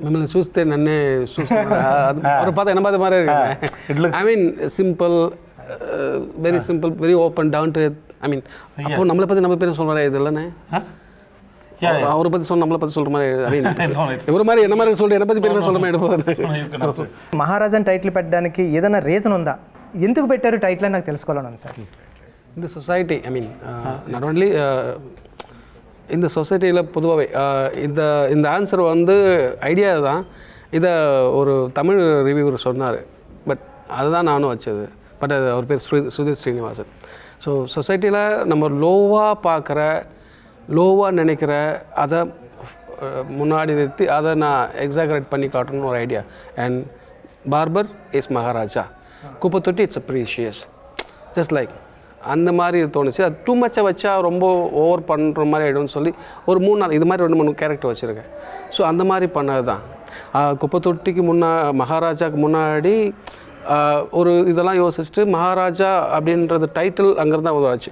It looks simple, very simple, very open, down to it. I mean, Maharajan title paddaniki edana reason unda enduku pettaru title ani naaku telusukovalanu sir. In the society, I mean, not only in the society la poduvave in the answer vandu idea da ida oru Tamil reviewer sonnaru, but adha naanu vachadu, but avaru per Sudhir Sinivasan. So society la namma lowa paakra lowa nenikira adha munadi nitti adha na exaggerate panni kaatunu or idea, and barber is Maharaja, kupatoti it's a precious, just like and the Mari Tonis, too much of a cha, Rombo, over Pandromari, I don't solely, or Muna, either Marimunu character. So and the Mari Panada, Kopatutiki Muna, Maharaja Munadi, or Idalayo sister, Maharaja Abdin, the title Angarda Varachi.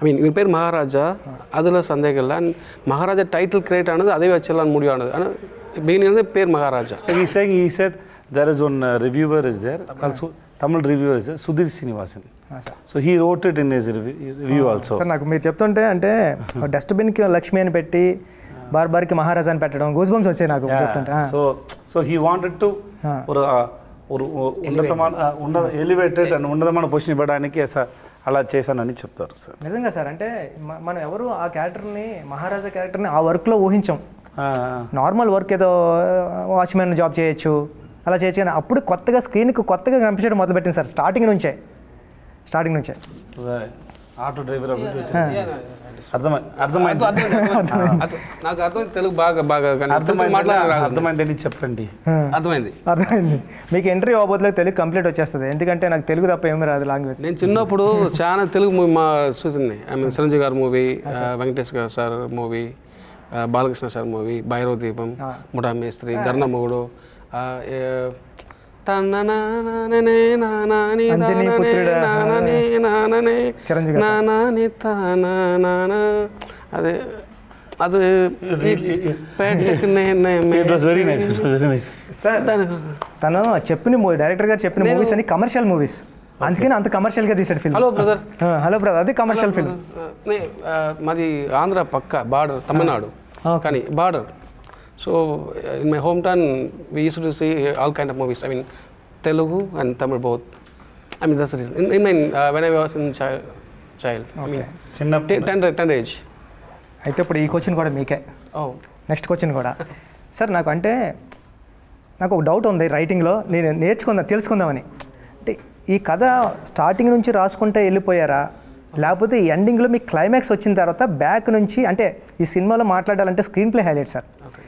I mean, you pair Maharaja, Adala Sandegalan, Maharaja title create another, Adevachalan Muriana, being in the pair Maharaja. So he's saying, he said, there is one reviewer is there, also Tamil reviewer is there, Sudhir Sinivasan. So he wrote it in his review also. Sir, naaku meer cheptunte ante dustbin ki Lakshmi ani petti bar bar ki Maharajan pettadam goosebumps vache naaku cheptunte. So he wanted to elevated and unnathamana position ivadaniki ala chesanani cheptaru sir. Nijanga sir, ante mana evaru aa character ni Maharaja character ni aa work lo ohincham. Normal work edo watchman job cheyachu ala cheyachu ani appudu kottaga screen ku kottaga computer modlu pettin sir starting nunche right auto driver abichu అర్థమైంది నాకు అర్థం తెలుగు బాగా అర్థమైంది చెప్పండి అర్థమైంది మీకు entry అవబోతుల Telugu complete వచ్చేస్తది ఎందుకంటే నాకు తెలుగు తప్ప ఏమీ రాదు లాంగ్వేజ్ నేను చిన్నప్పుడు చాలా తెలుగు మూవీ చూసింది ఐ మీన్ చిరంజీవి గారి మూవీ వెంకటేష్ గారి sir movie Balakrishna sir movie Bhairava Deepam Muthamestri గర్ణమూడు Anjali Putri it was very nice. Sir, tanu cheppina movie director garu cheppina movies ani commercial movies. Andukane anta commercial ga theesadu film. Hello brother, adi commercial film. Ne madi Andhra pakka border Tamil Nadu. Kani border. So in my hometown, we used to see all kind of movies. I mean, Telugu and Tamil both. I mean, that's the reason. When I was in child. Okay. I mean, tender age. I thought you question got a make. Oh. Next question got a. Sir, I have a doubt on the writing law. I kada starting nunchi raskunte ellipoyara. లేకపోతే ఈ ending లో మీ climax వచ్చిన తర్వాత back నుంచి అంటే ఈ సినిమాలో మాట్లాడాలంటే స్క్రీన్ ప్లే హైలైట్ సార్